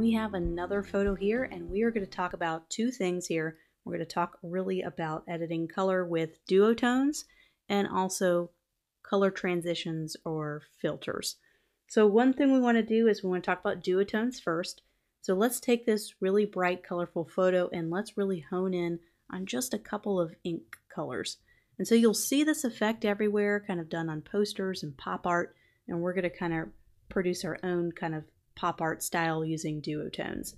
We have another photo here, and we are going to talk about two things here. We're going to talk really about editing color with duotones and also color transitions or filters. So one thing we want to do is we want to talk about duotones first. So let's take this really bright, colorful photo and let's really hone in on just a couple of ink colors. And so you'll see this effect everywhere, kind of done on posters and pop art, and we're going to kind of produce our own kind of pop art style using duotones.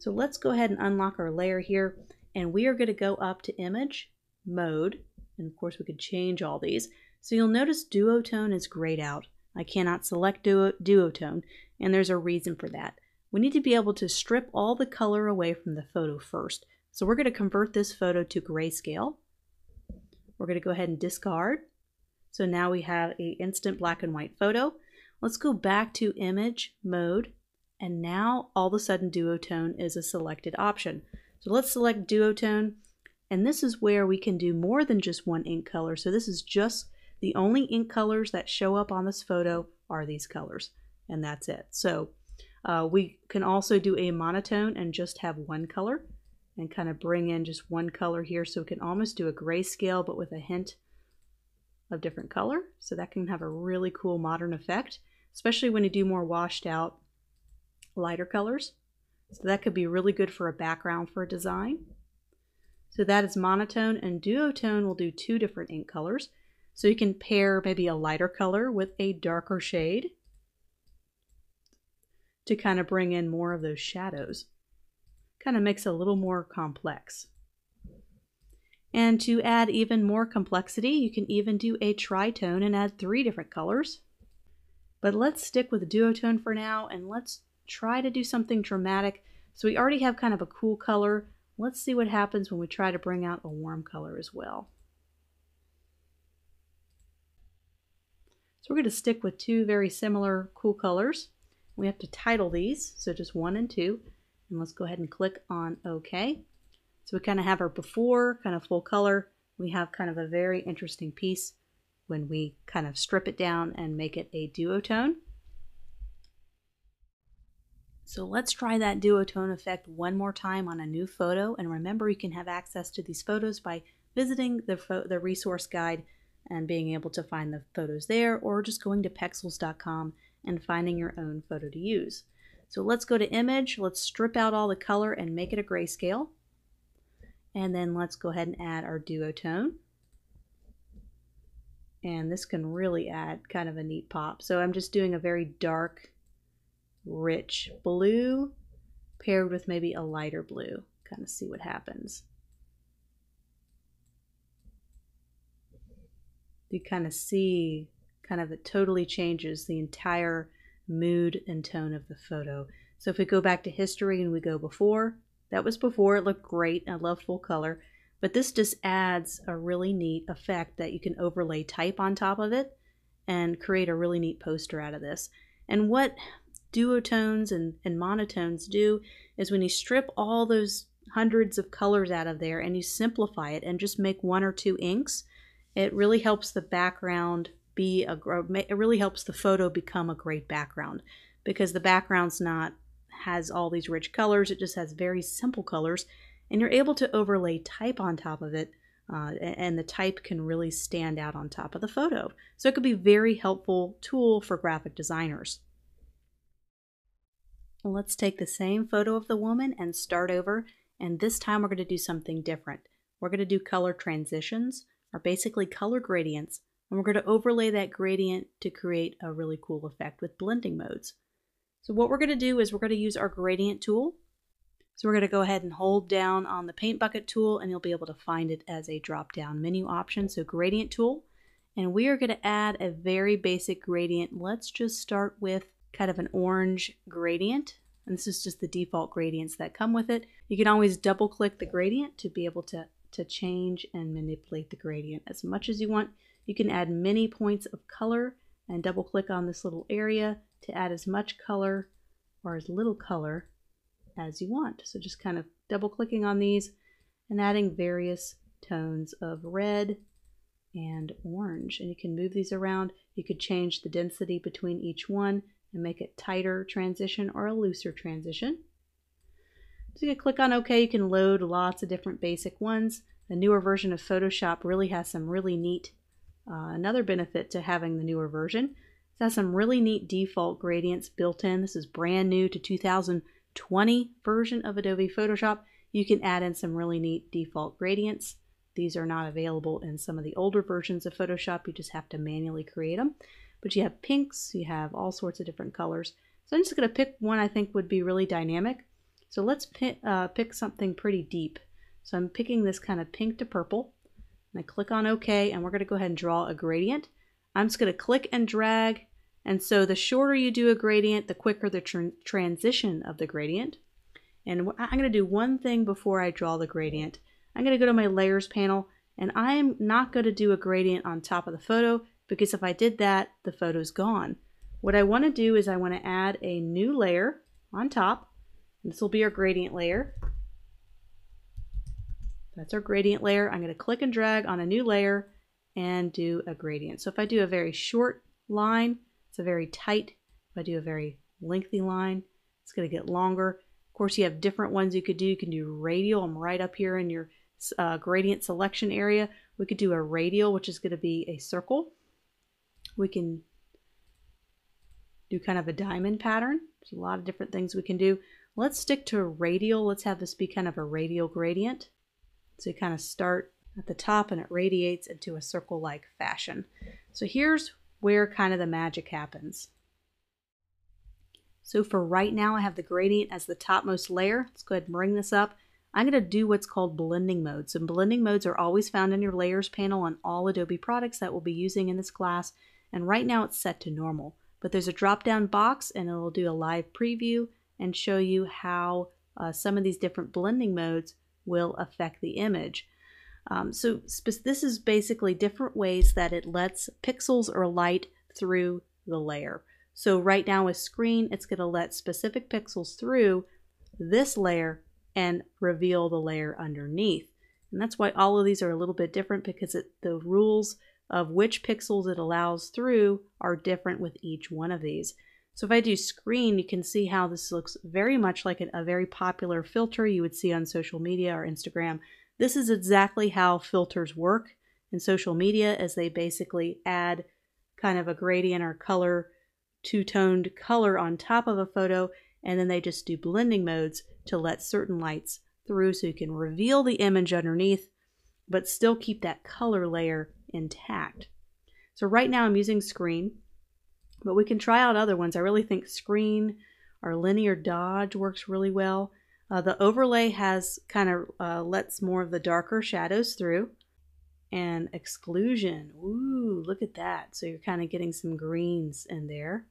So let's go ahead and unlock our layer here, and we are going to go up to Image, Mode, and of course we could change all these. So you'll notice duotone is grayed out. I cannot select duotone, and there's a reason for that. We need to be able to strip all the color away from the photo first. So we're going to convert this photo to grayscale. We're going to go ahead and discard. So now we have an instant black and white photo. Let's go back to Image, Mode, and now all of a sudden duotone is a selected option. So let's select duotone, and this is where we can do more than just one ink color. So this is just the only ink colors that show up on this photo are these colors, and that's it. So we can also do a monotone and just have one color and kind of bring in just one color here. So we can almost do a grayscale, but with a hint of different color. So that can have a really cool modern effect, especially when you do more washed out, lighter colors. So that could be really good for a background for a design. So that is monotone, and duotone will do two different ink colors. So you can pair maybe a lighter color with a darker shade to kind of bring in more of those shadows. Kind of makes it a little more complex. And to add even more complexity, you can even do a tritone and add three different colors. But let's stick with duotone for now, and let's try to do something dramatic. So we already have kind of a cool color. Let's see what happens when we try to bring out a warm color as well. So we're going to stick with two very similar cool colors. We have to title these, so just 1 and 2. And let's go ahead and click on OK. So we kind of have our before, kind of full color. We have kind of a very interesting piece when we kind of strip it down and make it a duotone. So let's try that duotone effect one more time on a new photo. And remember, you can have access to these photos by visiting the resource guide and being able to find the photos there, or just going to pexels.com and finding your own photo to use. So let's go to Image, let's strip out all the color and make it a grayscale. And then let's go ahead and add our duotone. And this can really add kind of a neat pop. So I'm just doing a very dark, rich blue paired with maybe a lighter blue, kind of see what happens. You kind of see, kind of it totally changes the entire mood and tone of the photo. So if we go back to history and we go before, that was before, it looked great. I love full color, but this just adds a really neat effect that you can overlay type on top of it and create a really neat poster out of this. And what duotones and monotones do is when you strip all those hundreds of colors out of there and you simplify it and just make 1 or 2 inks, it really helps the background be a, it really helps the photo become a great background, because the background's not, has all these rich colors. It just has very simple colors, and you're able to overlay type on top of it. And the type can really stand out on top of the photo. So it could be a very helpful tool for graphic designers. Let's take the same photo of the woman and start over. And this time we're going to do something different. We're going to do color transitions, are basically color gradients, and we're going to overlay that gradient to create a really cool effect with blending modes. So what we're going to do is we're going to use our gradient tool. So we're going to go ahead and hold down on the paint bucket tool, and you'll be able to find it as a drop down menu option. So gradient tool, and we are going to add a very basic gradient. Let's just start with kind of an orange gradient, and this is just the default gradients that come with it. You can always double click the gradient to be able to change and manipulate the gradient as much as you want. You can add many points of color and double click on this little area to add as much color or as little color as you want. So just kind of double clicking on these and adding various tones of red and orange. And you can move these around. You could change the density between each one and make it tighter transition or a looser transition. So you click on OK, you can load lots of different basic ones. The newer version of Photoshop really has some really neat, another benefit to having the newer version, it has some really neat default gradients built in. This is brand new to 2020 version of Adobe Photoshop. You can add in some really neat default gradients. These are not available in some of the older versions of Photoshop. You just have to manually create them. But you have pinks, you have all sorts of different colors. So I'm just going to pick one I think would be really dynamic. So let's pick something pretty deep. So I'm picking this kind of pink to purple. And I click on OK, and we're going to go ahead and draw a gradient. I'm just going to click and drag. And so the shorter you do a gradient, the quicker the transition of the gradient. And I'm going to do one thing before I draw the gradient. I'm going to go to my layers panel, and I am not going to do a gradient on top of the photo, because if I did that, the photo's gone. What I want to do is I want to add a new layer on top. And this will be our gradient layer. That's our gradient layer. I'm going to click and drag on a new layer and do a gradient. So if I do a very short line, it's a very tight. If I do a very lengthy line, it's going to get longer. Of course, you have different ones you could do. You can do radial. I'm right up here in your gradient selection area. We could do a radial, which is going to be a circle. We can do kind of a diamond pattern. There's a lot of different things we can do. Let's stick to a radial. Let's have this be kind of a radial gradient. So you kind of start at the top and it radiates into a circle-like fashion. So here's where kind of the magic happens. So for right now, I have the gradient as the topmost layer. Let's go ahead and bring this up. I'm going to do what's called blending modes. And blending modes are always found in your layers panel on all Adobe products that we'll be using in this class. And right now it's set to normal, but there's a drop-down box and it'll do a live preview and show you how some of these different blending modes will affect the image. So this is basically different ways that it lets pixels or light through the layer. So right now with screen, it's going to let specific pixels through this layer and reveal the layer underneath. And that's why all of these are a little bit different, because the rules of which pixels it allows through are different with each one of these. So if I do screen, you can see how this looks very much like a very popular filter you would see on social media or Instagram. This is exactly how filters work in social media, as they basically add kind of a gradient or color, two-toned color on top of a photo, and then they just do blending modes to let certain lights through so you can reveal the image underneath, but still keep that color layer intact. So right now I'm using screen, but we can try out other ones. I really think screen or linear dodge works really well. The overlay has kind of lets more of the darker shadows through. And exclusion, ooh, look at that. So you're kind of getting some greens in there.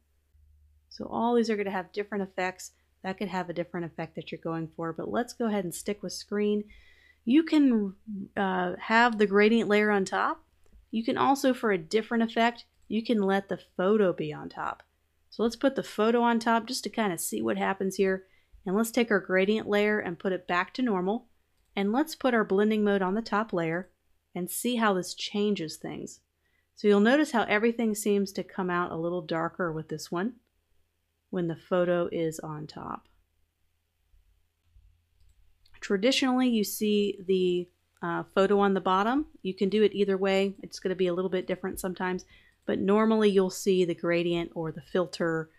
So all these are going to have different effects. That could have a different effect that you're going for, but let's go ahead and stick with screen. You can have the gradient layer on top. You can also, for a different effect, you can let the photo be on top. So let's put the photo on top just to kind of see what happens here. And let's take our gradient layer and put it back to normal. And let's put our blending mode on the top layer and see how this changes things. So you'll notice how everything seems to come out a little darker with this one when the photo is on top. Traditionally, you see the photo on the bottom. You can do it either way. It's going to be a little bit different sometimes, but normally you'll see the gradient or the filter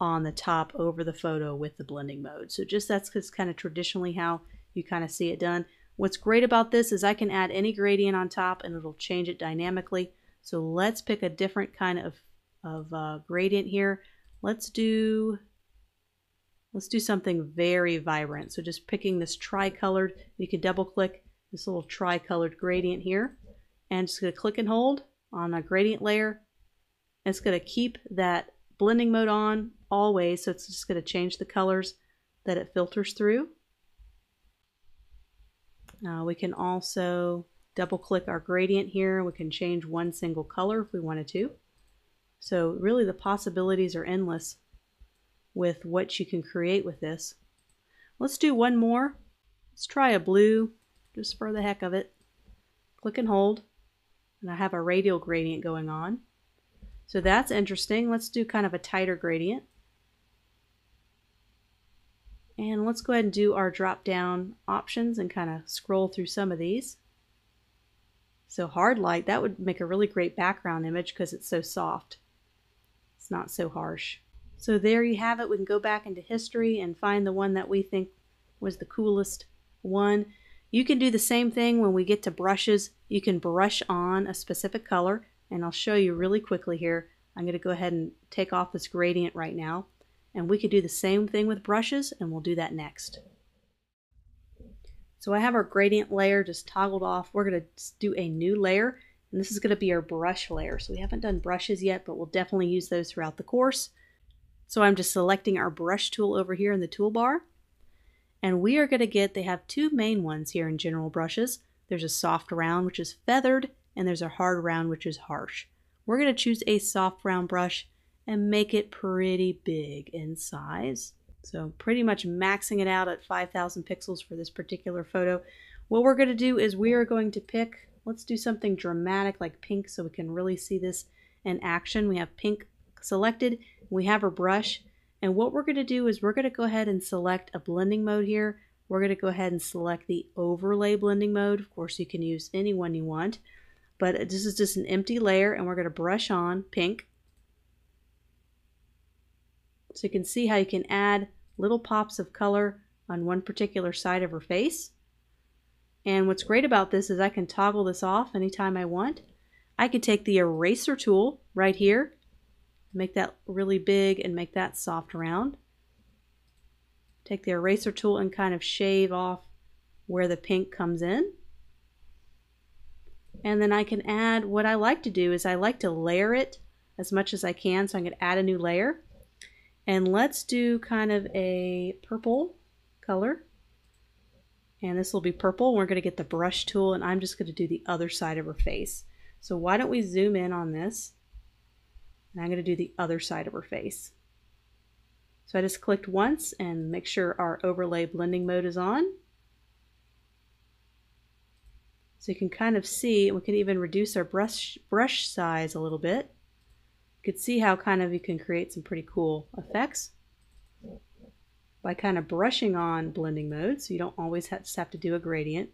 on the top over the photo with the blending mode. So just that's just kind of traditionally how you kind of see it done. What's great about this is I can add any gradient on top and it'll change it dynamically. So let's pick a different kind of gradient here. Let's do something very vibrant. So just picking this tri-colored, you can double click this little tri-colored gradient here and just gonna click and hold on a gradient layer. And it's gonna keep that blending mode on always. So it's just gonna change the colors that it filters through. We can also double click our gradient here. We can change one single color if we wanted to. So really the possibilities are endless with what you can create with this. Let's do one more. Let's try a blue just for the heck of it. Click and hold. And I have a radial gradient going on. So that's interesting. Let's do kind of a tighter gradient. And let's go ahead and do our drop down options and kind of scroll through some of these. So hard light, that would make a really great background image because it's so soft. It's not so harsh. So there you have it. We can go back into history and find the one that we think was the coolest one. You can do the same thing when we get to brushes. You can brush on a specific color, and I'll show you really quickly here. I'm going to go ahead and take off this gradient right now, and we could do the same thing with brushes, and we'll do that next. So I have our gradient layer just toggled off. We're going to do a new layer, and this is going to be our brush layer. So we haven't done brushes yet, but we'll definitely use those throughout the course. So I'm just selecting our brush tool over here in the toolbar. And we are going to get, they have two main ones here in general brushes. There's a soft round, which is feathered, and there's a hard round, which is harsh. We're going to choose a soft round brush and make it pretty big in size. So pretty much maxing it out at 5,000 pixels for this particular photo. What we're going to do is we are going to pick, let's do something dramatic like pink so we can really see this in action. We have pink selected. We have our brush. And what we're going to do is we're going to go ahead and select a blending mode here. We're going to go ahead and select the overlay blending mode. Of course, you can use any one you want, but this is just an empty layer, and we're going to brush on pink. So you can see how you can add little pops of color on one particular side of her face. And what's great about this is I can toggle this off anytime I want. I could take the eraser tool right here, make that really big and make that soft round. Take the eraser tool and kind of shave off where the pink comes in. And then I can add, what I like to do is I like to layer it as much as I can. So I'm going to add a new layer. And let's do kind of a purple color. And this will be purple. We're going to get the brush tool, and I'm just going to do the other side of her face. So why don't we zoom in on this? And I'm going to do the other side of her face. So I just clicked once and make sure our overlay blending mode is on. So you can kind of see, we can even reduce our brush size a little bit. You could see how kind of you can create some pretty cool effects by kind of brushing on blending mode. So you don't always have to do a gradient.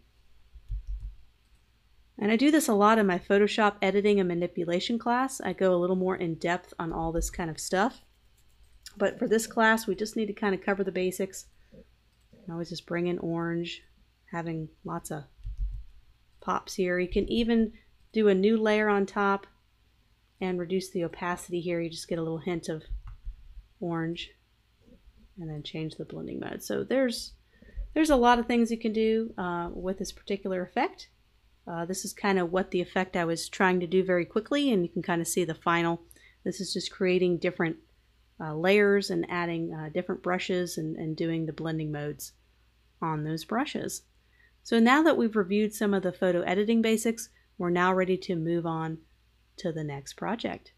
And I do this a lot in my Photoshop editing and manipulation class. I go a little more in depth on all this kind of stuff. But for this class, we just need to kind of cover the basics. I always just bring in orange, having lots of pops here. You can even do a new layer on top and reduce the opacity here. You just get a little hint of orange and then change the blending mode. So there's a lot of things you can do with this particular effect. This is kind of what the effect I was trying to do very quickly, and you can kind of see the final. This is just creating different layers and adding different brushes and doing the blending modes on those brushes. So now that we've reviewed some of the photo editing basics, we're now ready to move on to the next project.